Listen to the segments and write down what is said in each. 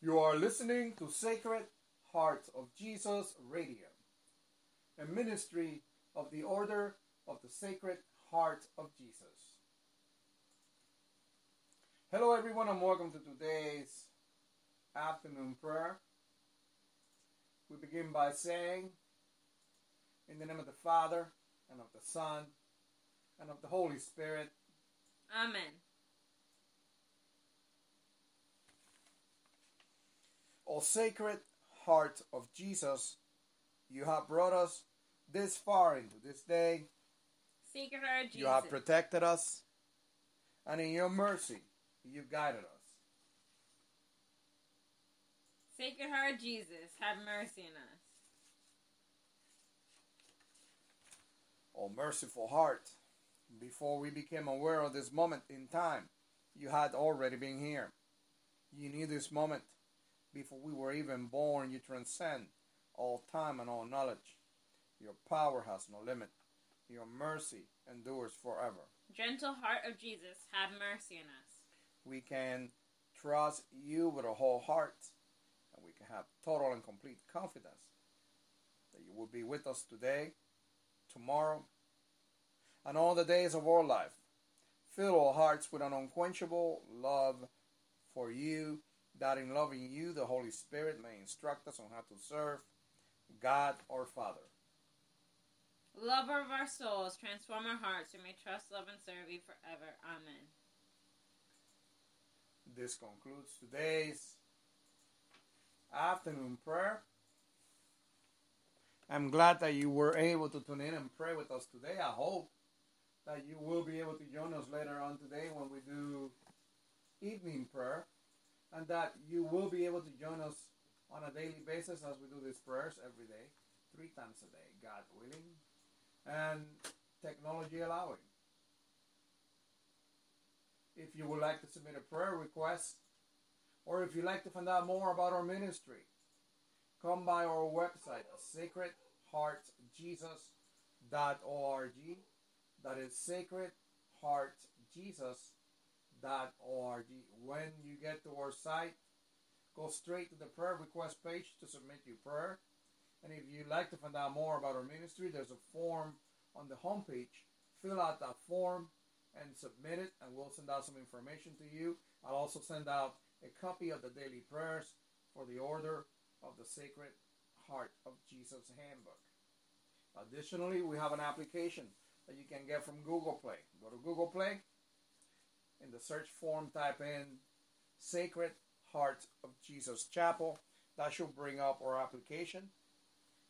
You are listening to Sacred Heart of Jesus Radio, a ministry of the Order of the Sacred Heart of Jesus. Hello everyone and welcome to today's afternoon prayer. We begin by saying, in the name of the Father, and of the Son, and of the Holy Spirit. Amen. O Sacred Heart of Jesus, you have brought us this far into this day. Sacred Heart Jesus, you have protected us, and in your mercy, you've guided us. Sacred Heart Jesus, have mercy on us. O merciful heart, before we became aware of this moment in time, you had already been here. You knew this moment. Before we were even born, you transcend all time and all knowledge. Your power has no limit. Your mercy endures forever. Gentle Heart of Jesus, have mercy on us. We can trust you with a whole heart, and we can have total and complete confidence that you will be with us today, tomorrow, and all the days of our life. Fill our hearts with an unquenchable love for you, that in loving you, the Holy Spirit may instruct us on how to serve God our Father. Lover of our souls, transform our hearts, we may trust, love, and serve you forever. Amen. This concludes today's afternoon prayer. I'm glad that you were able to tune in and pray with us today. I hope that you will be able to join us later on today when we do evening prayer, and that you will be able to join us on a daily basis as we do these prayers every day, 3 times a day, God willing, and technology allowing. If you would like to submit a prayer request, or if you'd like to find out more about our ministry, come by our website, sacredheartjesus.org. That is sacredheartjesus.org. When you get to our site, go straight to the prayer request page to submit your prayer. And if you'd like to find out more about our ministry, there's a form on the homepage. Fill out that form and submit it, and we'll send out some information to you. I'll also send out a copy of the daily prayers for the Order of the Sacred Heart of Jesus handbook. Additionally, we have an application that you can get from Google Play. Go to Google Play. In the search form, type in Sacred Heart of Jesus Chapel. That should bring up our application.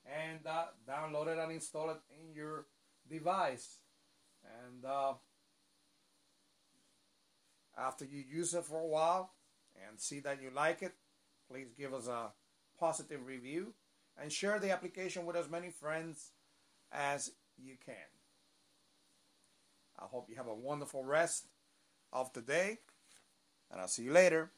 And download it and install it in your device. And after you use it for a while and see that you like it, please give us a positive review. And share the application with as many friends as you can. I hope you have a wonderful rest of the day, and I'll see you later.